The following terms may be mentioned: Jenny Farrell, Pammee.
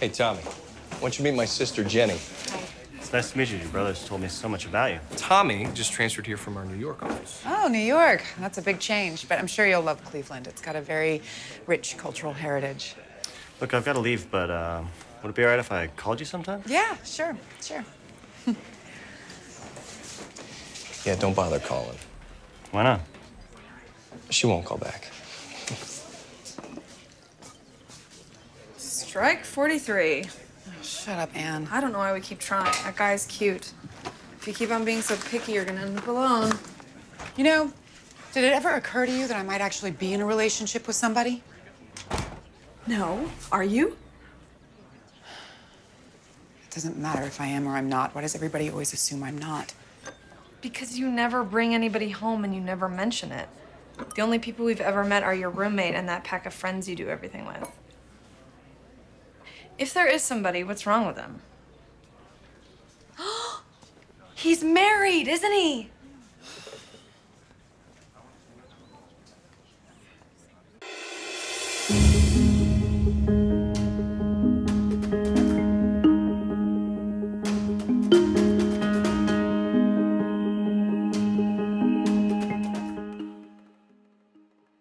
Hey, Tommy, why don't you meet my sister, Jenny? Hi. It's nice to meet you. Your brother's told me so much about you. Tommy just transferred here from our New York office. Oh, New York. That's a big change, but I'm sure you'll love Cleveland. It's got a very rich cultural heritage. Look, I've got to leave, but would it be all right if I called you sometime? Yeah, sure, sure. Yeah, don't bother calling. Why not? She won't call back. Strike 43. Oh, shut up, Anne. I don't know why we keep trying. That guy's cute. If you keep on being so picky, you're gonna end up alone. You know, did it ever occur to you that I might actually be in a relationship with somebody? No. Are you? It doesn't matter if I am or I'm not. Why does everybody always assume I'm not? Because you never bring anybody home and you never mention it. The only people we've ever met are your roommate and that pack of friends you do everything with. If there is somebody, what's wrong with him? He's married, isn't he?